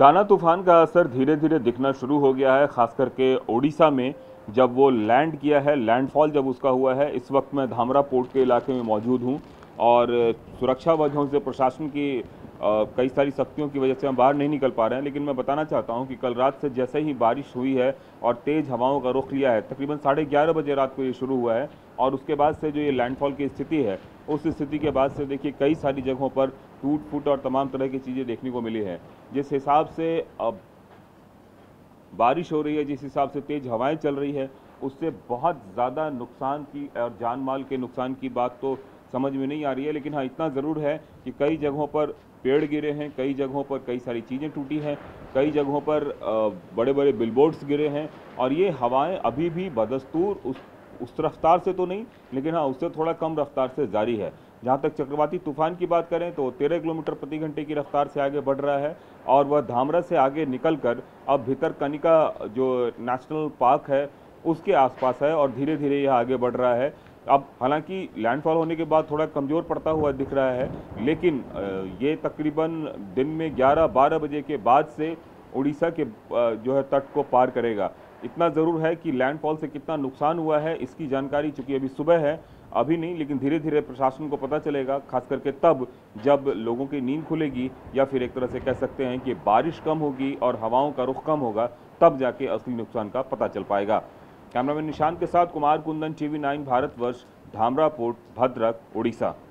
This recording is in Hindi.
दाना तूफान का असर धीरे धीरे दिखना शुरू हो गया है, खास करके ओडिशा में जब वो लैंड किया है, लैंडफॉल जब उसका हुआ है। इस वक्त मैं धामरा पोर्ट के इलाके में मौजूद हूँ और सुरक्षा वजहों से, प्रशासन की कई सारी सख्तियों की वजह से हम बाहर नहीं निकल पा रहे हैं। लेकिन मैं बताना चाहता हूं कि कल रात से जैसे ही बारिश हुई है और तेज़ हवाओं का रुख लिया है, तकरीबन 11:30 बजे रात को ये शुरू हुआ है और उसके बाद से जो ये लैंडफॉल की स्थिति है, उस स्थिति के बाद से देखिए कई सारी जगहों पर टूट फूट और तमाम तरह की चीज़ें देखने को मिली हैं। जिस हिसाब से अब बारिश हो रही है, जिस हिसाब से तेज़ हवाएँ चल रही है, उससे बहुत ज़्यादा नुकसान की और जान माल के नुकसान की बात तो समझ में नहीं आ रही है। लेकिन हाँ, इतना ज़रूर है कि कई जगहों पर पेड़ गिरे हैं, कई जगहों पर कई सारी चीज़ें टूटी हैं, कई जगहों पर बड़े बड़े बिलबोर्ड्स गिरे हैं और ये हवाएं अभी भी बदस्तूर उस रफ्तार से तो नहीं, लेकिन हाँ उससे थोड़ा कम रफ्तार से जारी है। जहाँ तक चक्रवाती तूफ़ान की बात करें तो 13 किलोमीटर प्रति घंटे की रफ्तार से आगे बढ़ रहा है और वह धामरा से आगे निकलकर अब भीतरकनिका जो नेशनल पार्क है उसके आसपास है और धीरे धीरे यह आगे बढ़ रहा है। अब हालांकि लैंडफॉल होने के बाद थोड़ा कमज़ोर पड़ता हुआ दिख रहा है, लेकिन ये तकरीबन दिन में 11-12 बजे के बाद से उड़ीसा के जो है तट को पार करेगा। इतना ज़रूर है कि लैंडफॉल से कितना नुकसान हुआ है इसकी जानकारी चूँकि अभी सुबह है, अभी नहीं, लेकिन धीरे धीरे प्रशासन को पता चलेगा, खास करके तब जब लोगों की नींद खुलेगी या फिर एक तरह से कह सकते हैं कि बारिश कम होगी और हवाओं का रुख कम होगा, तब जाके असली नुकसान का पता चल पाएगा। कैमरामैन निशांत के साथ कुमार कुंदन, TV9 भारतवर्ष, धामरा पोर्ट, भद्रक, उड़ीसा।